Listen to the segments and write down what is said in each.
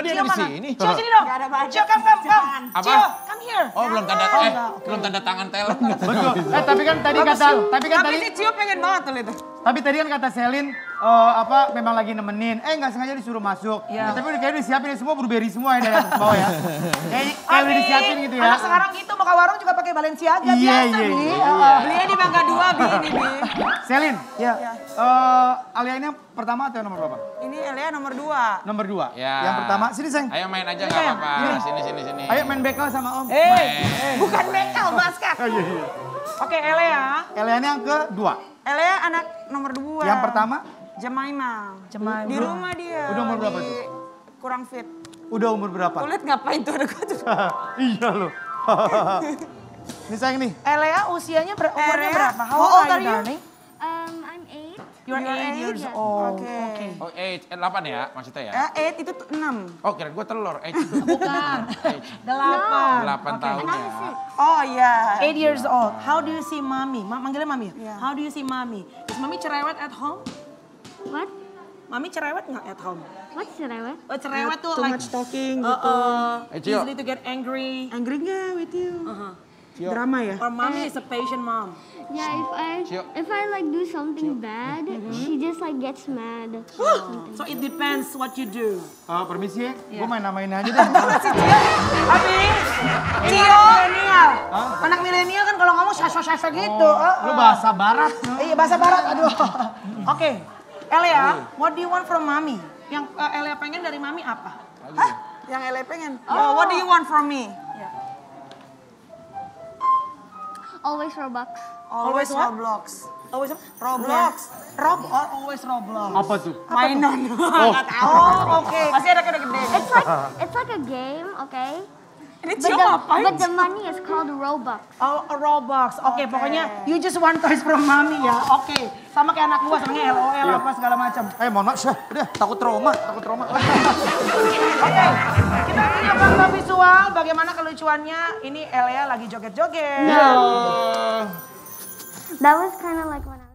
tadi ada di sini. Cio sini dong. Cio, come. Apa? Come here. Oh, belum tanda tangan talent. Betul. Tapi si Cio pengen banget tuh itu. Tapi tadi kan kata Selin memang lagi nemenin. Nggak sengaja disuruh masuk. Yeah. Tapi udah kayak disiapin semua, blueberry semua ya dari bawah ya. Kayak udah disiapin gitu ya. Anak sekarang gitu buka warung juga pakai Balenciaga biasa nih. Belinya di Bangka 2, beli ini nih. Selin, Alia ini pertama atau nomor berapa? Ini Alia nomor 2. Nomor 2. Ya. Yang pertama, sini Seng. Ayo main aja nggak apa-apa. Sini. Ayo main bekel sama Om. Bukan bekel, basket. Oke, Alia. Alia ini yang kedua. Alia anak nomor 2. Yang pertama? Jemaima. Di rumah dia. Udah umur berapa tuh? Kurang fit. Udah umur berapa? Kulit ngapain tuh ada kutu. Iya loh. Ini sayang nih. Alia usianya umurnya berapa? How old are you? I'm 8. You're 8 years old. Oke. Oh 8 ya maksudnya ya? 8 itu 6. Oh kira gue telur. 8. Bukan. 8 tahun ya. Oh iya. 8 years old. How do you see mommy? Manggilnya mommy. How do you see mommy? Is mommy cerewet at home? What? Mami cerewet nggak at home? What cerewet? Oh, cerewet tuh like... Too much talking gitu. Easily to get angry. Angry nggak with you? Drama ya? Or mommy is a patient mom. Yeah, if I like do something bad, she just like gets mad. So it depends what you do. Permisi ya, gue main-main aja deh. Habis, Cio, anak milenial kan kalau ngomong sasa-sasa gitu. Lu bahasa barat. Iya, bahasa barat, aduh. Oke. Elia, what do you want from mommy? Yang Elia pengen dari mami apa? Hah? Yang Elia pengen? Oh, what do you want from me? Always Robux. Always Roblox. Always Roblox. Always Roblox. Apa tuh? Mainan. Nggak tahu. Oke. Masih ada kode gede. It's like a game, okay? But the money is called Robux. Oh, Robux. Oke, pokoknya you just want toys from mommy ya. Oke, sama kayak anak gua sebenarnya LOL apa segala macam. Mohon maaf, udah takut trauma. Oke, kita punya fakta visual bagaimana kelucuannya. Ini Elia lagi joget-joget. That was kind of like when I was...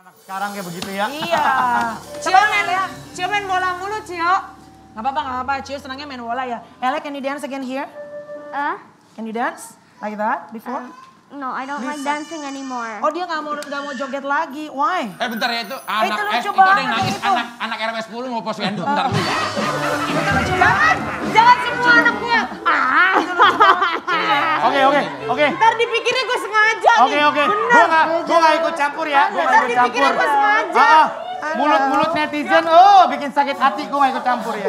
Anak sekarang kayak begitu ya? Iya. Cio main bola mulu, Cio. Gak apa-apa. Cio senangnya main bola ya. Elek, can you dance again here? Can you dance? Like that before? No, I don't like dancing anymore. Oh, dia gak mau joget lagi. Why? Bentar ya, itu anak itu ada yang nangis. Anak RW 10 mau posyandu. Bentar dulu ya. Itu lucu banget. Jangan semua anaknya. Itu lucu banget. Oke. Ntar dipikirnya gue sengaja nih. Oke. Gue gak ikut campur ya. Ntar dipikirnya gue sengaja. Mulut-mulut netizen, bikin sakit hati. Gue gak ikut campur ya.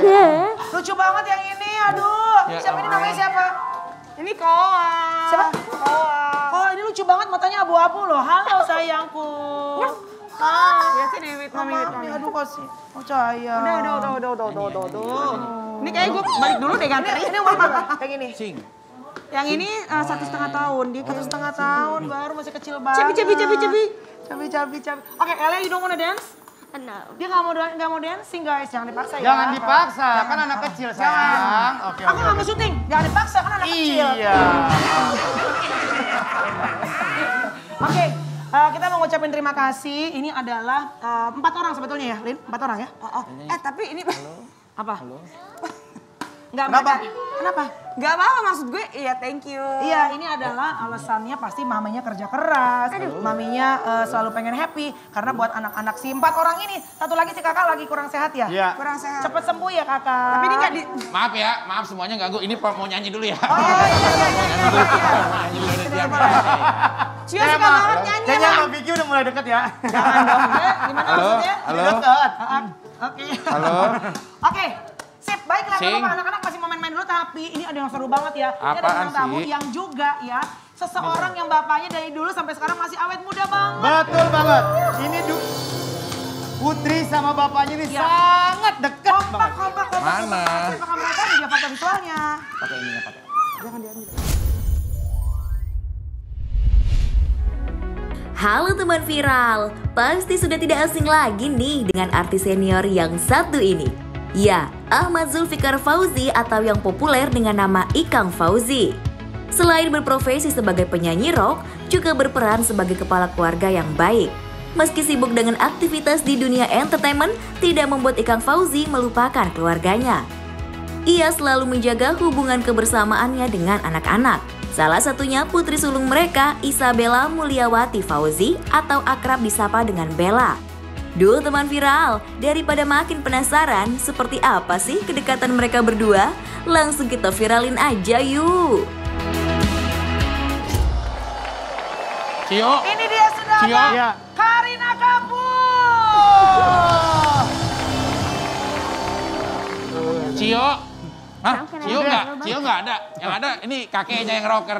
Lucu banget yang ini, aduh. Siapa ini namanya siapa? Ini Koa. Siapa? Koa, ini lucu banget matanya abu-abu loh. Halo sayangku. Ya sini, mami. Aduh kasih. Oh sayang. Udah. Ini kayak gue balik dulu deh ganti. Ini umur berapa? Kayak gini. Yang ini 1,5 tahun. Dia 1,5 tahun baru masih kecil banget. Cabi. Oke, Elia, you don't wanna dance? No. Dia nggak mau dancing guys, jangan dipaksa ya. Jangan dipaksa, kan anak kecil sayang. Aku nggak mau syuting, jangan dipaksa kan anak kecil. Iya. Oke, kita mau ngucapin terima kasih. Ini adalah 4 orang sebetulnya ya, Lin? 4 orang ya? Tapi ini... Apa? Kenapa? Gak apa-apa, maksud gue ya thank you. Iya, ini adalah alasannya pasti mamanya kerja keras. Maminya selalu pengen happy. Karena buat anak-anak si 4 orang ini. Satu lagi si kakak lagi kurang sehat ya? Iya. Kurang sehat. Cepet sembuh ya kakak. Tapi ini gak di... Maaf semuanya ganggu. Ini mau nyanyi dulu ya. Oh iya. Cio suka banget nyanyi. Kayaknya sama Vicky udah mulai deket ya. Jangan dong. Gimana maksudnya? Deket. Oke. Sip, baiklah kalau anak-anak masih mau main-main dulu tapi ini ada yang seru banget ya. Apaan sih? Tamu yang juga ya seseorang yang bapaknya dari dulu sampai sekarang masih awet muda banget. Betul banget. Ini Putri sama bapaknya ini sangat dekat banget. Kompak. Mana? Pakai mereka dia foto visualnya. Pakai ini ya, pakai. Jangan diambil. Halo teman viral, pasti sudah tidak asing lagi nih dengan artis senior yang satu ini. Ya, Ahmad Zulfikar Fauzi atau yang populer dengan nama Ikang Fawzi. Selain berprofesi sebagai penyanyi rock, juga berperan sebagai kepala keluarga yang baik. Meski sibuk dengan aktivitas di dunia entertainment, tidak membuat Ikang Fawzi melupakan keluarganya. Ia selalu menjaga hubungan kebersamaannya dengan anak-anak. Salah satunya putri sulung mereka, Isabella Mulyawati Fauzi atau akrab disapa dengan Bella. Duh teman viral, daripada makin penasaran seperti apa sih kedekatan mereka berdua? Langsung kita viralin aja yuk! Cio. Ini dia sudah ada Kareena Kapoor! Cio! Hah? Cio nggak? Cio nggak ada. Yang ada ini kakeknya yang rocker.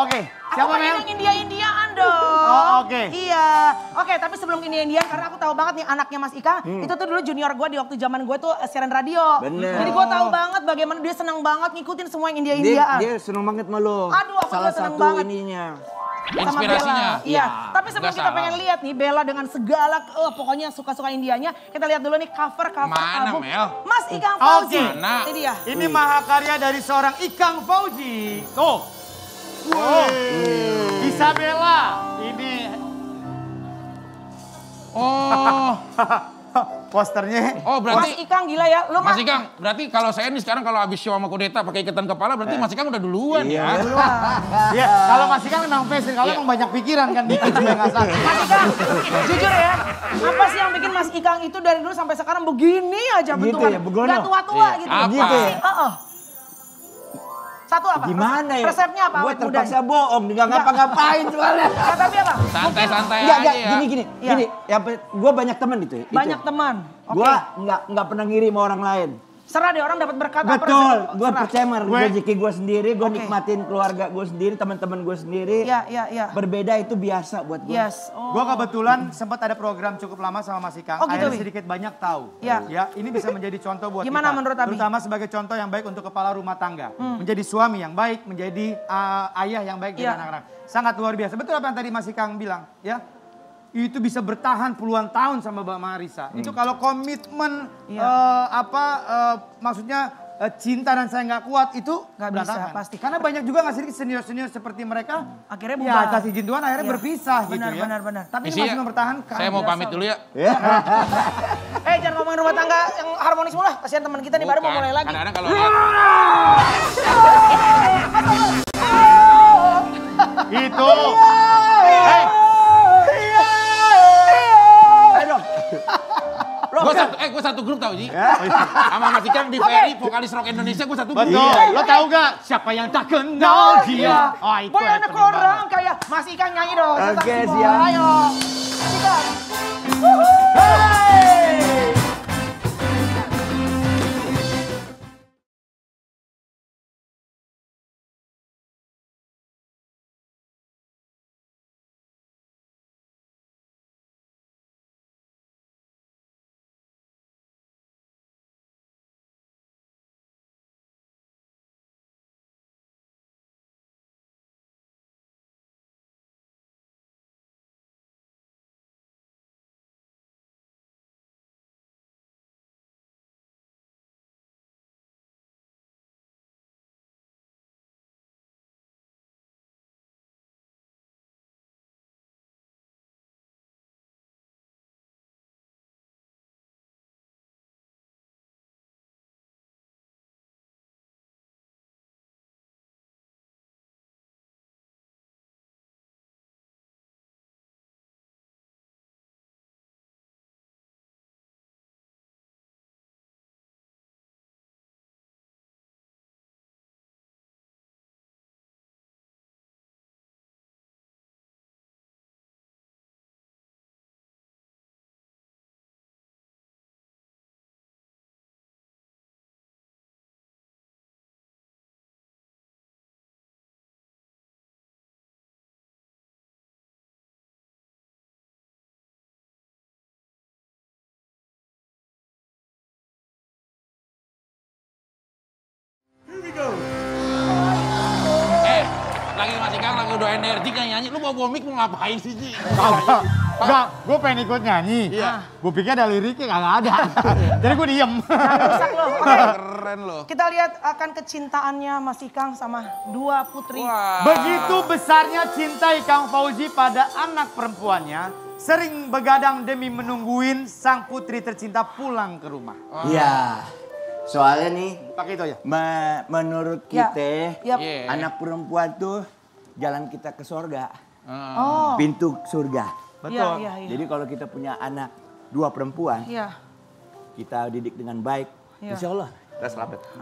Oke, siapa yang India-Indiaan dong. Oh, oke. Iya. Oke, tapi sebelum India-Indiaan karena aku tahu banget nih anaknya Mas Ika, itu tuh dulu junior gue di waktu zaman gue tuh siaran radio. Bener. Jadi gue tahu banget bagaimana dia senang banget ngikutin semua yang India-Indiaan. Dia senang banget sama lo. Aduh, aku juga senang banget. Inspirasinya. Iya. Tapi sebelum kita pengen lihat nih Bella dengan segala pokoknya suka-suka Indianya, kita lihat dulu nih cover album Mas Ikang Fauzi. Ini dia. Ini mahakarya dari seorang Ikang Fauzi. Tuh. Isabella. Ini. Posternya. Oh berarti Mas Ikang gila ya. Lu Mas Ikang berarti kalau saya nih sekarang kalau habis show sama kudeta pakai ikatan kepala berarti Mas Ikang udah duluan ya. Iya. Kalau Mas Ikang memang fashion, kalau emang banyak pikiran kan dikit juga enggak salah. Mas Ikang jujur ya, apa sih yang bikin Mas Ikang itu dari dulu sampai sekarang begini aja bentukan? Enggak tua-tua gitu. Heeh. Satu apa? Gimana ya? Resepnya apa? Gue terpaksa bohong, nggak ngapa-ngapain soalnya. Tapi apa? Santai-santai aja ya. Gini. Ya, gue banyak teman gitu ya. Banyak teman. Gue nggak pernah ngiri sama orang lain. Serah deh orang dapat berkat. Betul. Gue percaya sama rezeki gue sendiri. Gue nikmatin keluarga gue sendiri, teman-teman gue sendiri. Iya. Berbeda itu biasa buat gue. Yes. Gue kebetulan sempat ada program cukup lama sama Mas Ikang. Akhirnya sedikit banyak tahu. Ya. Ini bisa menjadi contoh buat kita. Gimana menurut Abi? Terutama sebagai contoh yang baik untuk kepala rumah tangga. Menjadi suami yang baik, menjadi ayah yang baik dengan anak-anak. Sangat luar biasa. Betul apa yang tadi Mas Ikang bilang, ya? Itu bisa bertahan puluhan tahun sama Mbak Marisa. Itu kalau komitmen maksudnya cinta dan saya nggak kuat itu nggak bisa pasti. Karena banyak juga nggak sedikit senior-senior seperti mereka akhirnya bubar. Atas izin Tuhan akhirnya berpisah gitu ya. Benar. Tapi ini masih mempertahankan. Saya mau pamit dulu ya. Jangan ngomongin rumah tangga yang harmonis mulu lah. Kasihan teman kita nih baru mau mulai lagi. Kadang-kadang kalau itu gue satu grup tau Ji. Sama Mas Ikang di Ferry, vokalis rock Indonesia gue satu grup. Betul, lo tau gak? Siapa yang tak kenal dia? Oh itu ya pening banget. Kayak Mas Ikang nyanyi dong. Oke siap. Ayo. Mas Ikang. lagi Mas Ikang lagi udah energi kayak nyanyi. Lu mau gomik mau ngapain sih, Ji? Enggak, gue pengen ikut nyanyi. Iya. Gue pikir ada liriknya, nggak ada. Jadi gue diem. Rusak loh. Keren loh. Kita lihat akan kecintaannya Mas Ikang sama dua putri. Wow. Begitu besarnya cinta Ikang Fauzi pada anak perempuannya. Sering begadang demi menungguin sang putri tercinta pulang ke rumah. Iya. Wow. Soalnya nih, pakai itu ya. Menurut kita, ya. Yep. Anak perempuan tuh jalan kita ke surga. Oh. Pintu surga. Betul. Ya, ya, ya. Jadi kalau kita punya anak dua perempuan, ya. Kita didik dengan baik. Ya. Insya Allah.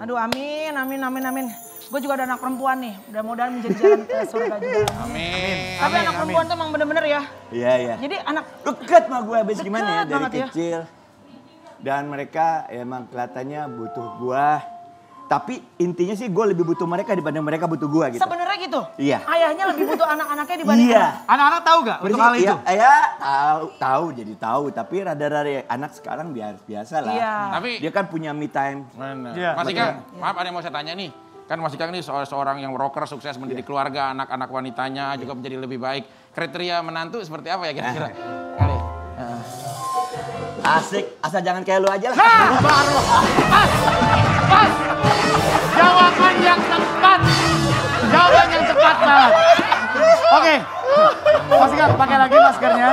Aduh, amin, amin, amin, amin. Gue juga ada anak perempuan nih, mudah-mudahan menjadi jalan ke surga juga. Amin. Tapi anak perempuan tuh emang bener-bener ya. Iya, iya. Jadi anak... Deket sama gue abis gimana ya, dari kecil. Ya. Dan mereka emang kelihatannya butuh gua. Tapi intinya sih gua lebih butuh mereka dibanding mereka butuh gua gitu. Sebenarnya gitu? Iya. Ayahnya lebih butuh anak-anaknya dibanding iya. Anak-anak tahu gak untuk hal itu? Iya, tahu jadi tahu. Tapi rada-rada anak sekarang biasa lah. Iya. Tapi, dia kan punya me time. Iya. Mas Ikang, maaf ada yang mau saya tanya nih. Kan Mas Ikang ini seorang yang rocker sukses mendidik keluarga, anak-anak wanitanya juga menjadi lebih baik. Kriteria menantu seperti apa ya kira-kira? Kali. Asik, asal jangan kayak lu aja lah. Nah, baru. Pas. Jawaban yang tepat. Jawaban yang tepat banget. Oke. Mas Ikang, pakai lagi maskernya.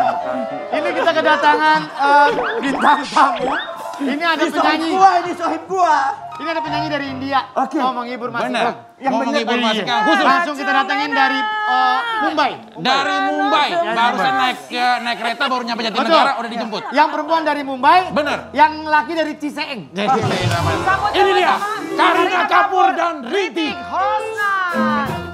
Ini kita kedatangan bintang tamu. Ini ada penyanyi. Ini sohib gua. Ini ada penyanyi dari India. Oke. Mau menghibur Mas Ikang. Mau menghibur Mas Ikang. Langsung kita datangin dari Mumbai. Dari Mumbai. Barusan naik kereta baru nyampe Jatinegara udah dijemput. Yang perempuan dari Mumbai. Bener. Yang laki dari Ciseeng. Ini dia. Kareena Kapoor dan Riti. Hosna.